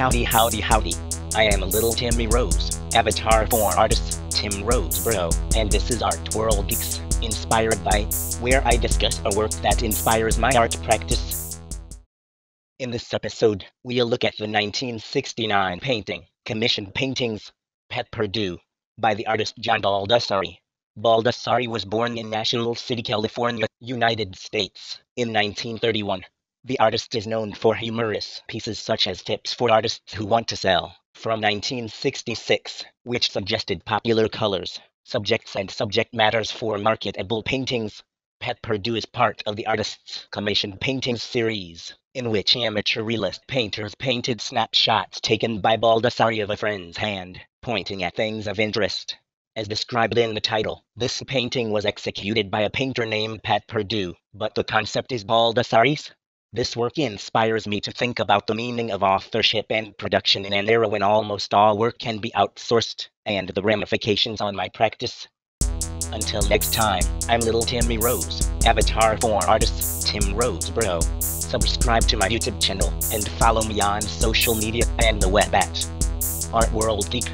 Howdy, howdy, howdy. I am Little Timmy Rose, avatar for artist Tim Roseborough, and this is Art World Geeks, Inspired By, where I discuss a work that inspires my art practice. In this episode, we'll look at the 1969 painting, Commissioned Paintings, Pat Perdue, by the artist John Baldessari. Baldessari was born in National City, California, United States, in 1931. The artist is known for humorous pieces such as Tips for Artists Who Want to Sell, from 1966, which suggested popular colors, subjects and subject matters for marketable paintings. Pat Perdue is part of the artist's Commissioned Paintings series, in which amateur realist painters painted snapshots taken by Baldessari of a friend's hand, pointing at things of interest. As described in the title, this painting was executed by a painter named Pat Perdue, but the concept is Baldessari's. This work inspires me to think about the meaning of authorship and production in an era when almost all work can be outsourced, and the ramifications on my practice. Until next time, I'm Little Timmy Rose, avatar for artist Tim Roseborough. Subscribe to my YouTube channel, and follow me on social media and the web at Art World Geek.